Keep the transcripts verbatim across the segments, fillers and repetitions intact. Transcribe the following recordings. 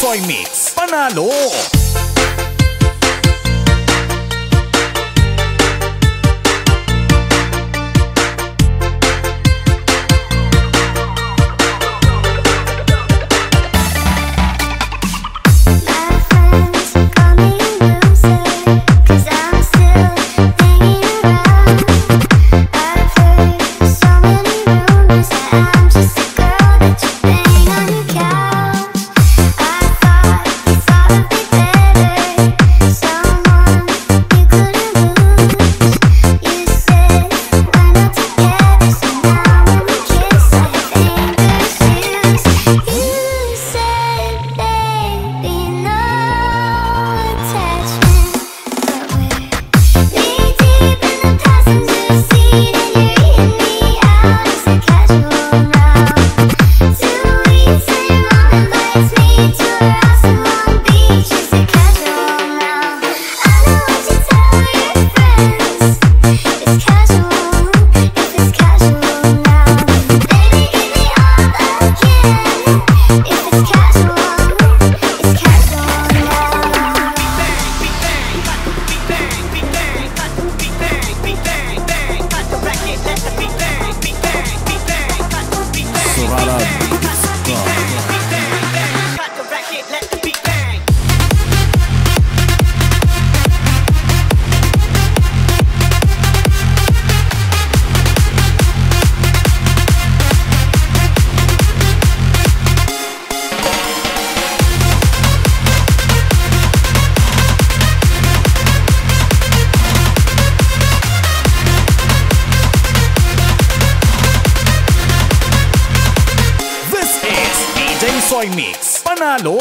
Soymix Panalo. Soymix Panalo.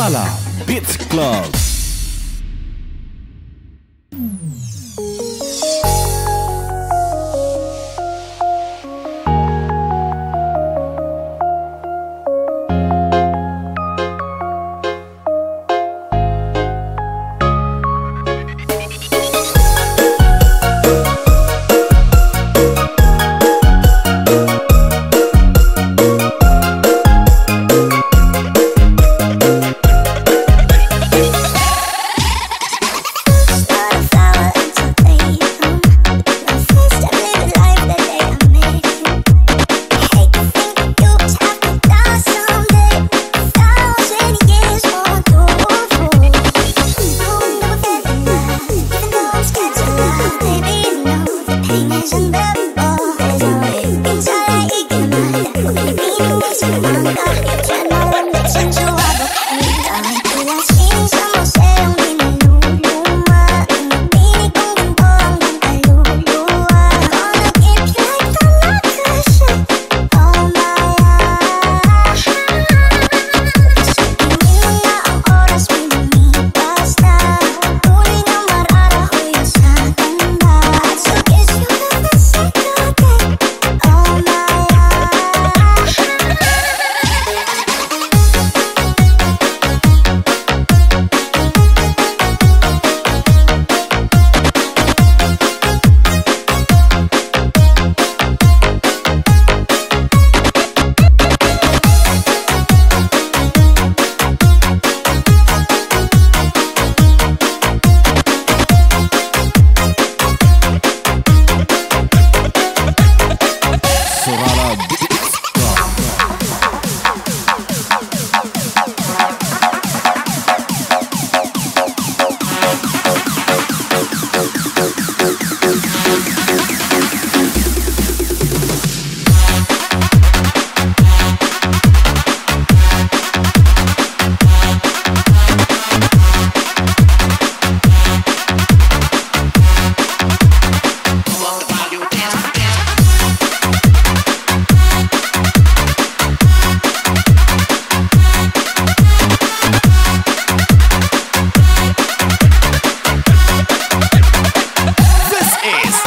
Malam Beats Club.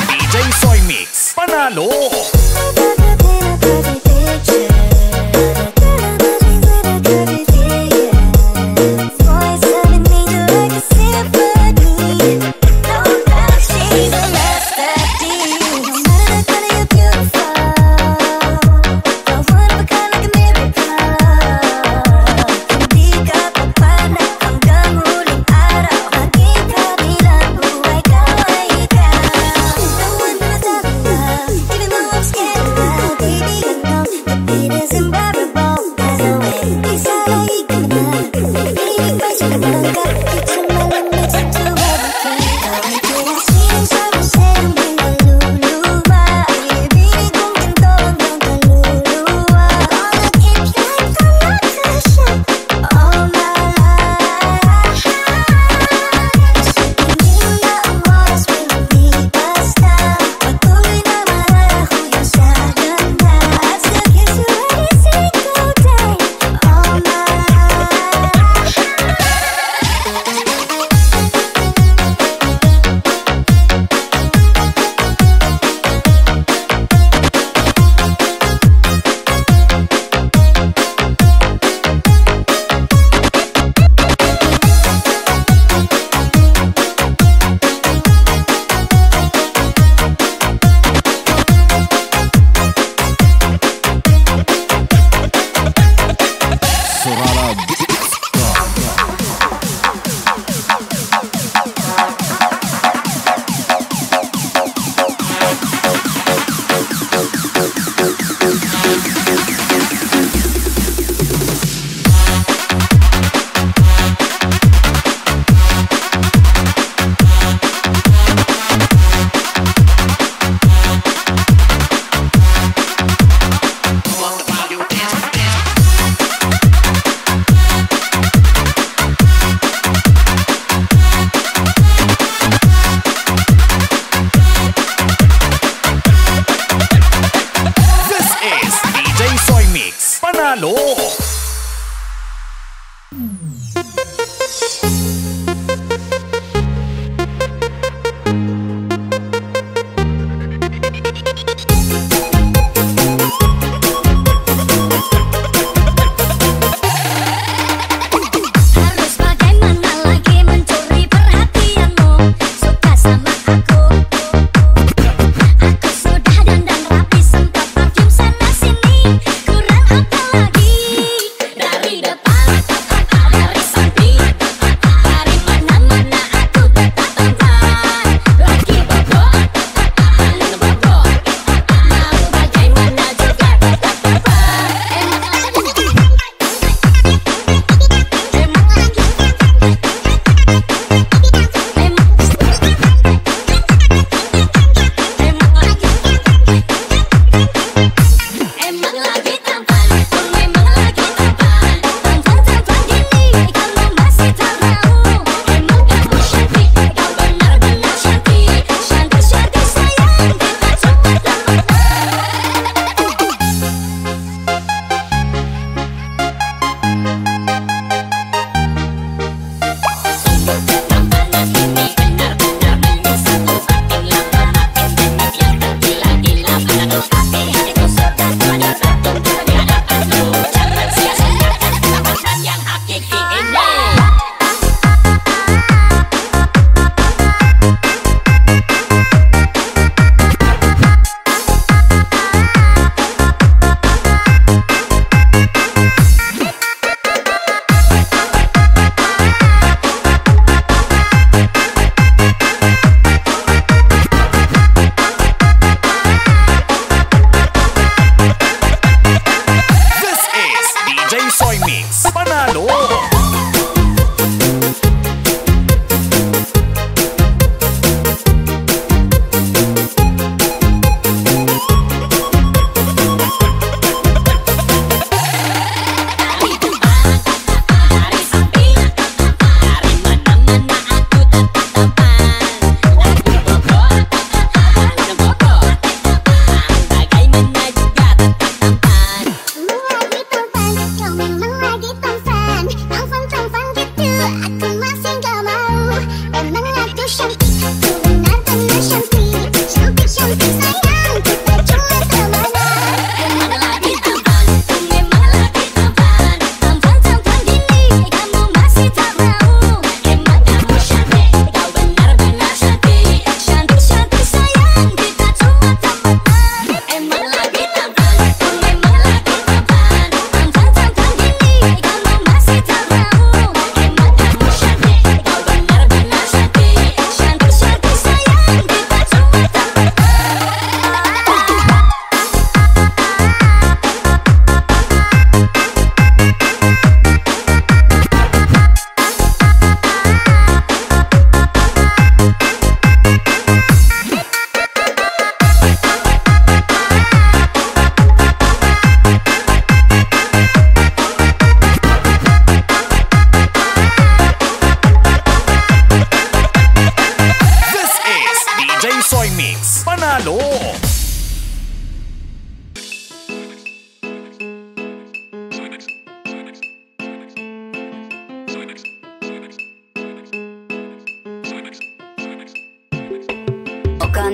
D J SOYMIX Panalo.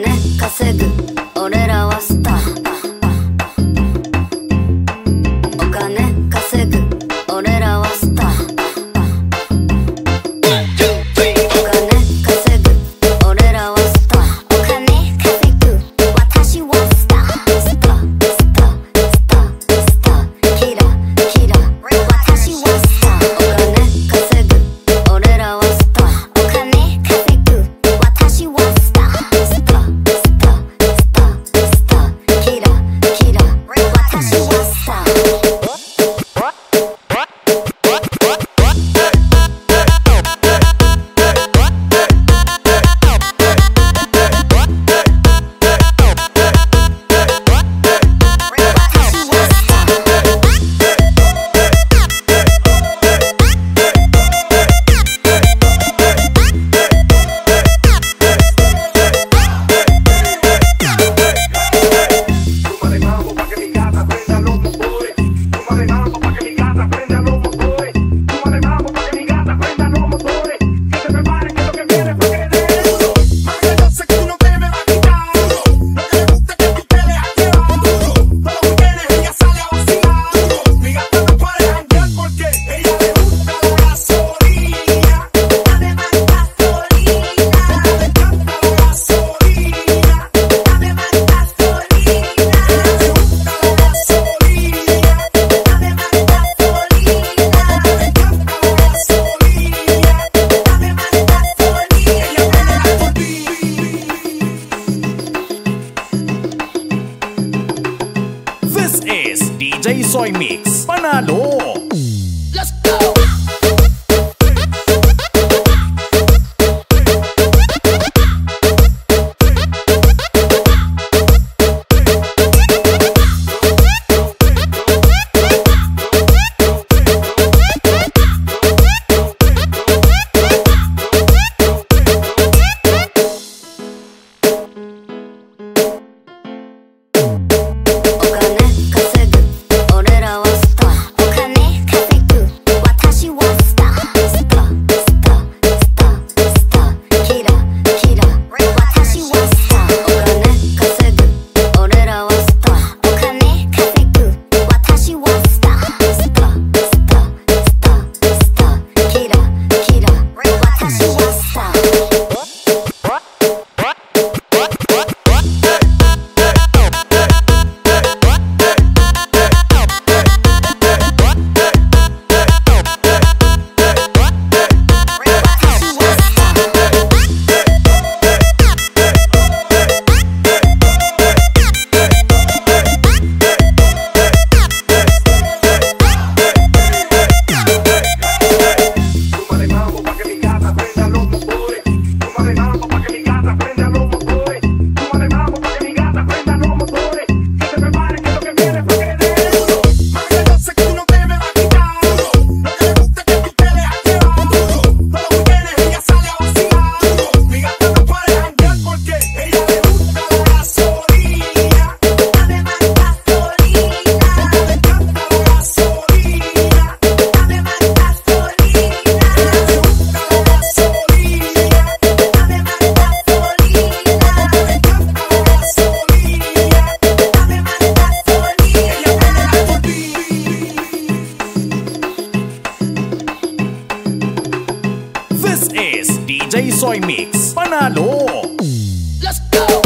金稼ぐ俺らはスター。お金稼ぐ俺らはスター。D J SOYMIX Panalo. Let's go. D J SOYMIX Panalo. Let's go.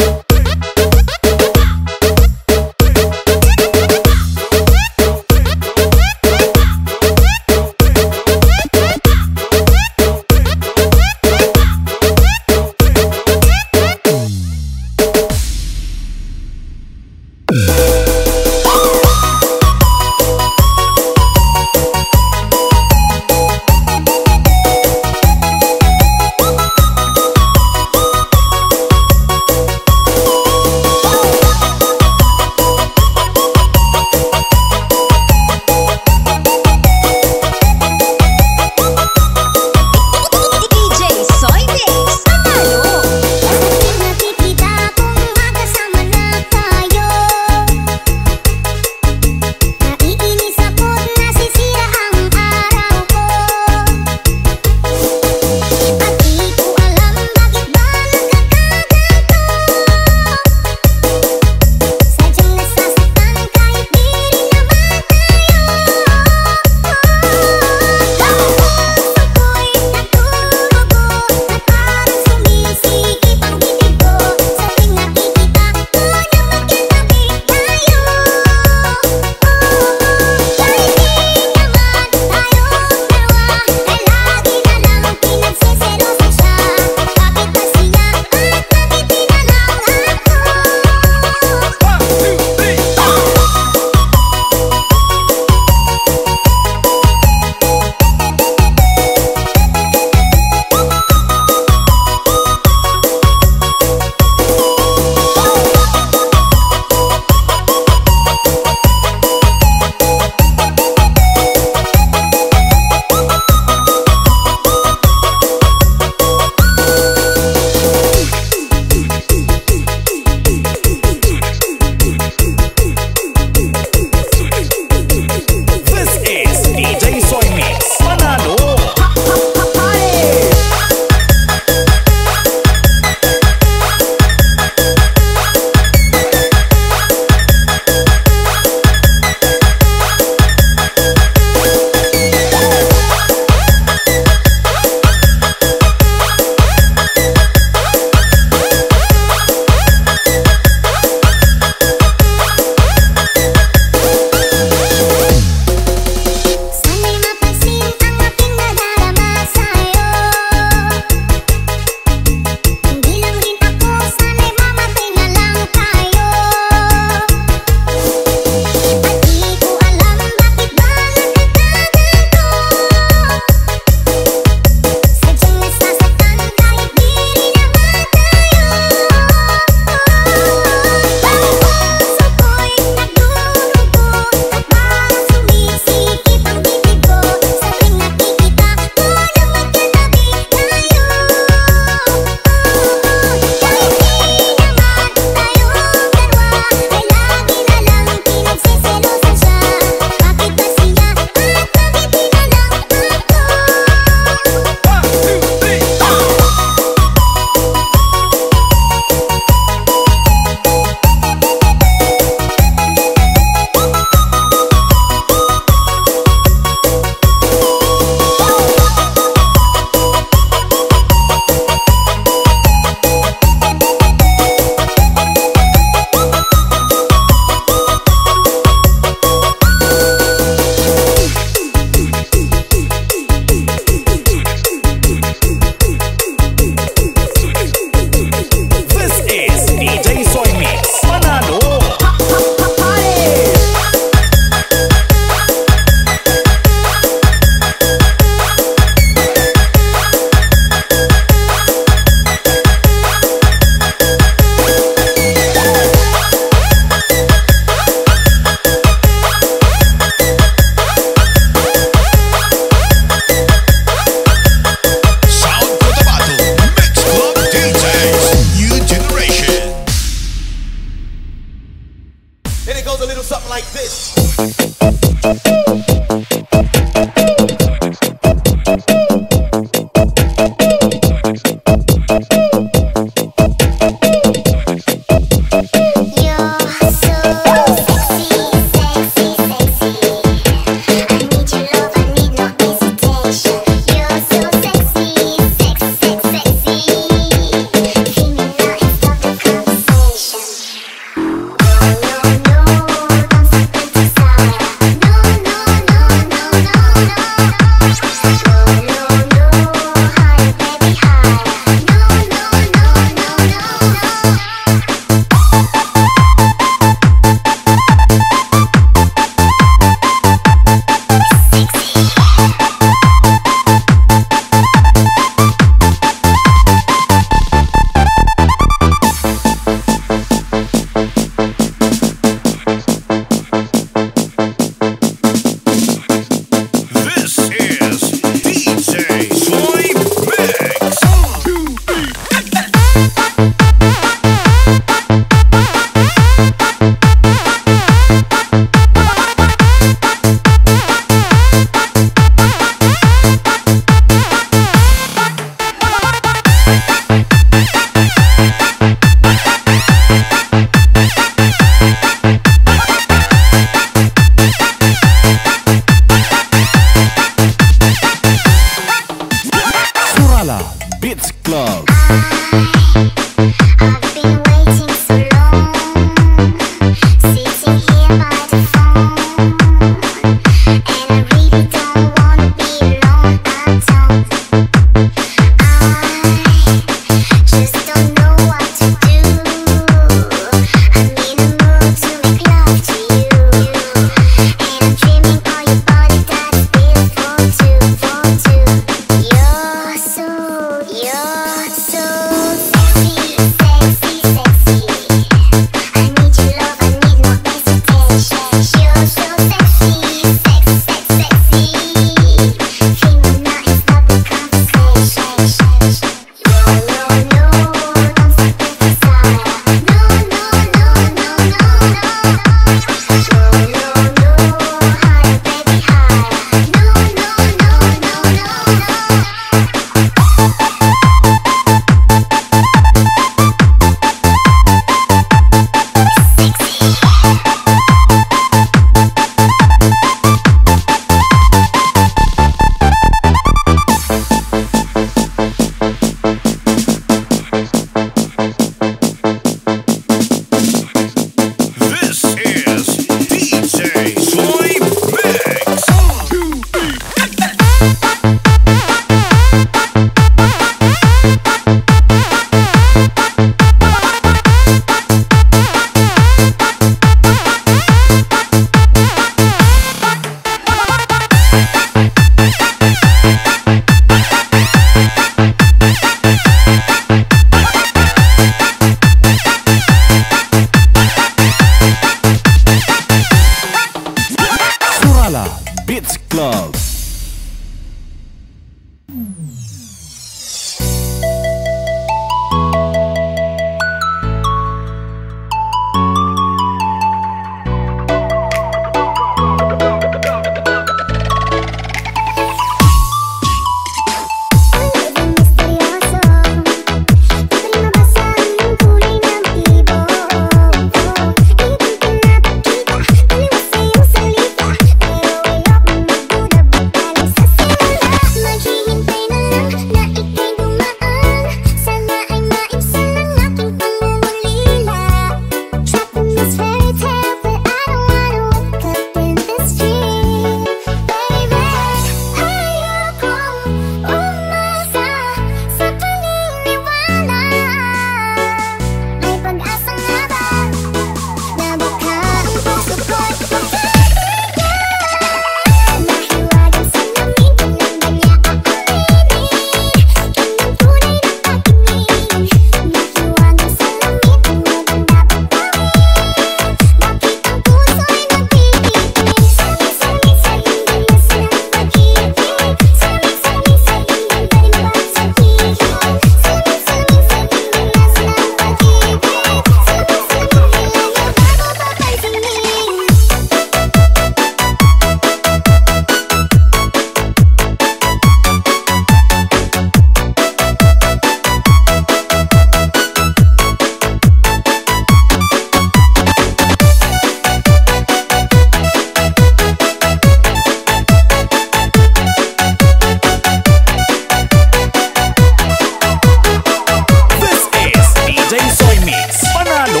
Míralo.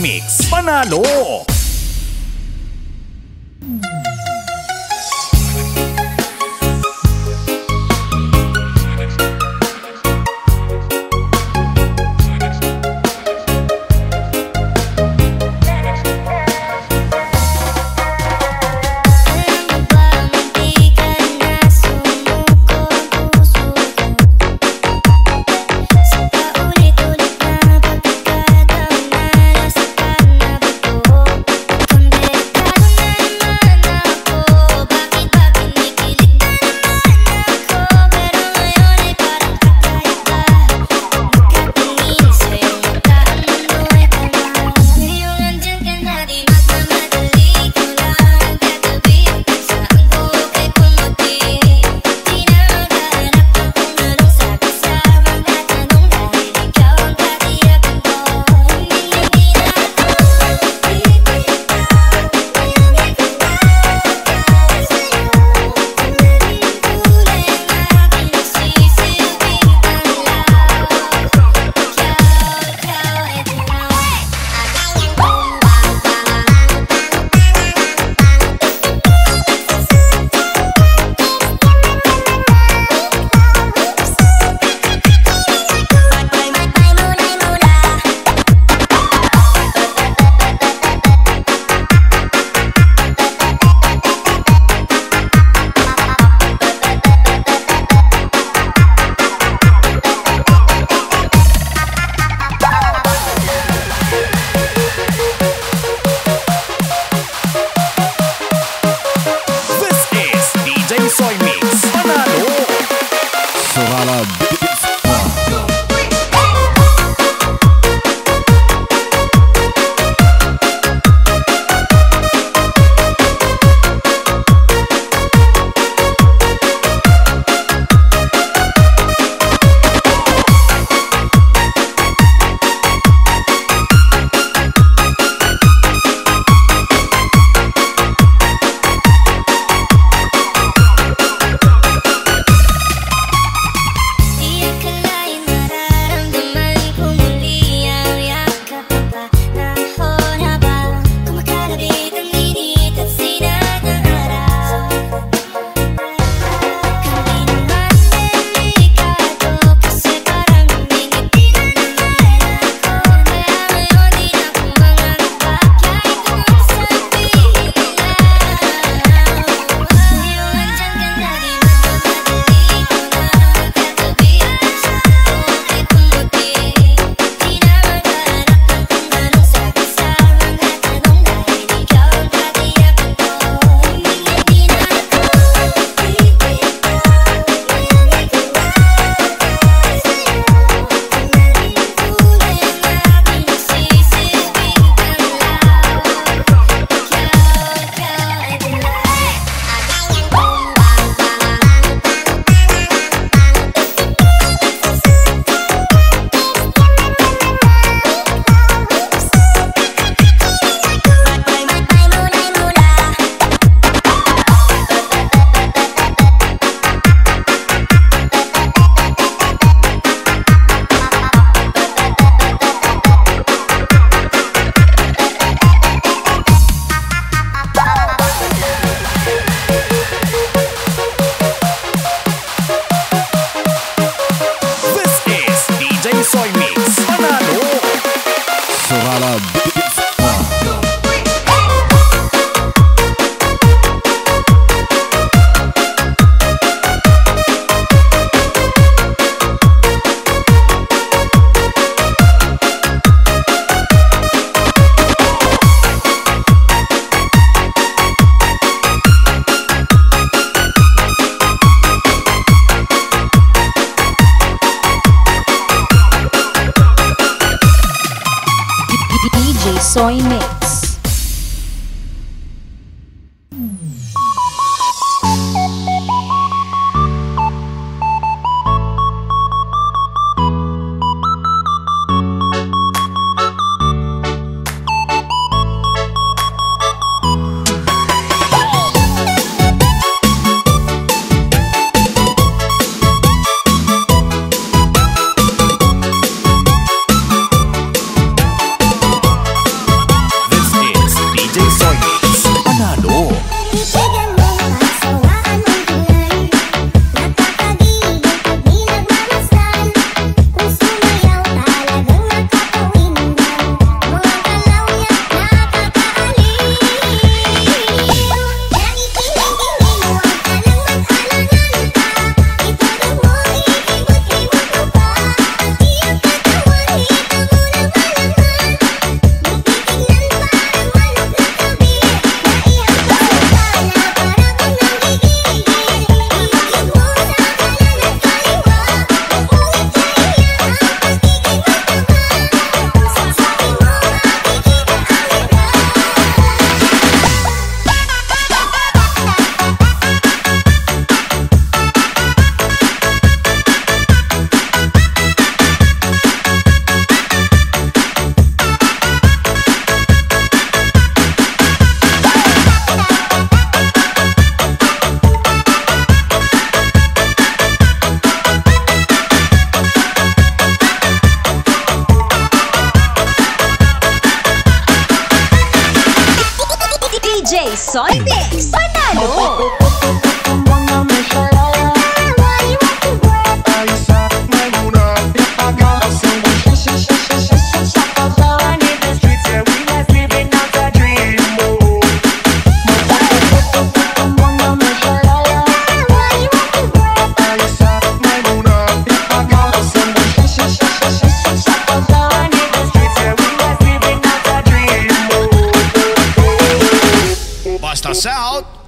Mix Panalo. sur la bise. D J SOYMIX. D J SOYMIX Panalo! Bust us out.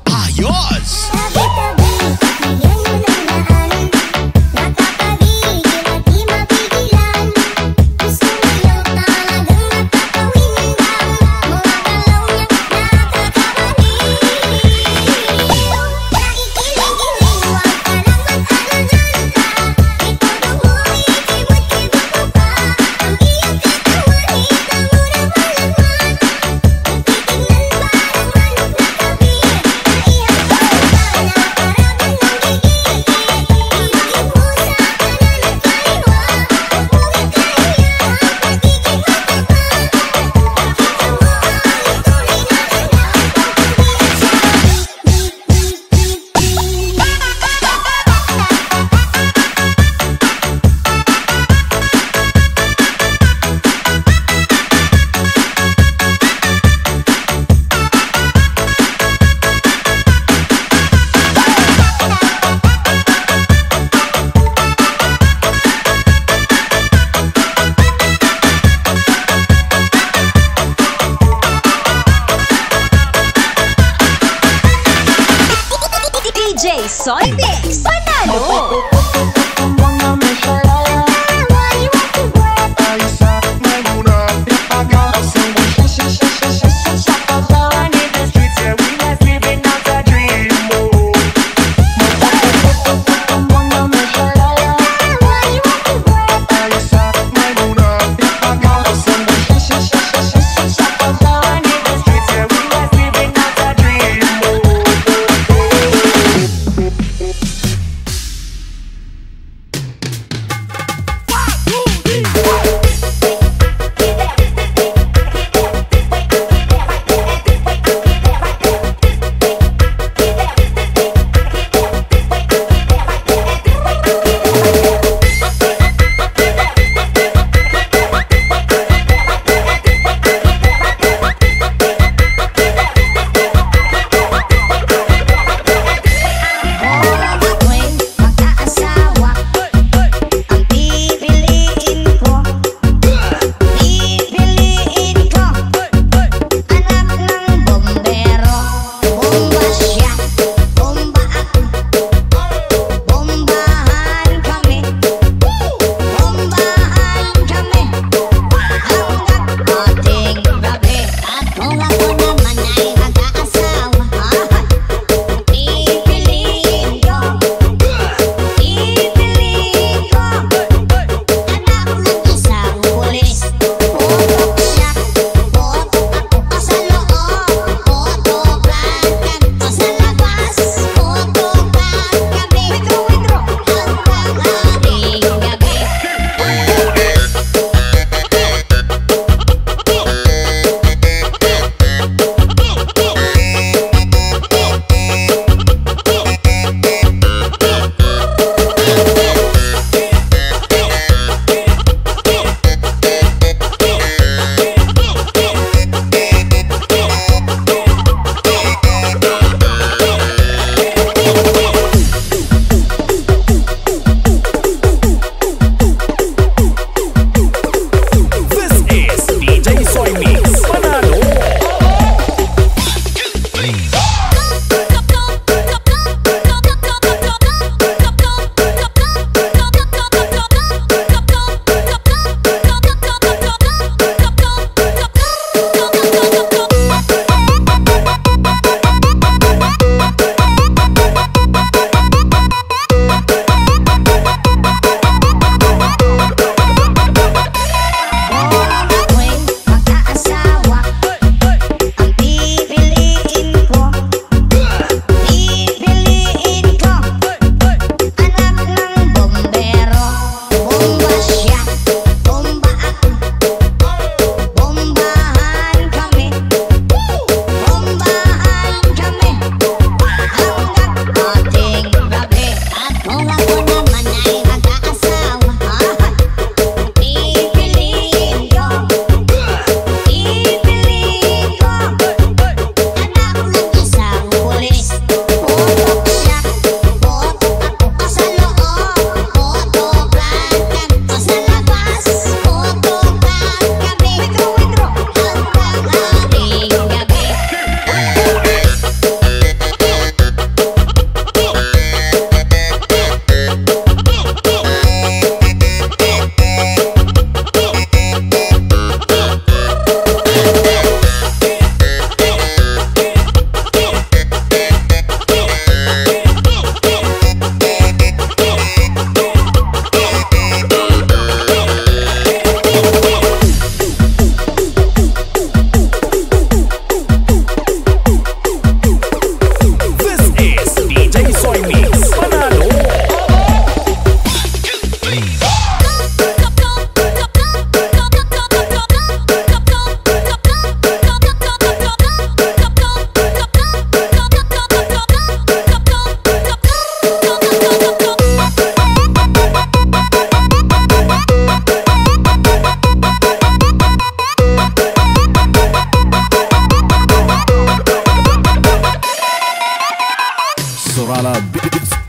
Nirvana.